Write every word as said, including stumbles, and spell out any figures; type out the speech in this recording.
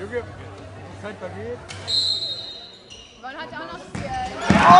Jürgen, die Zeit vergeht. Man hat auch noch viel.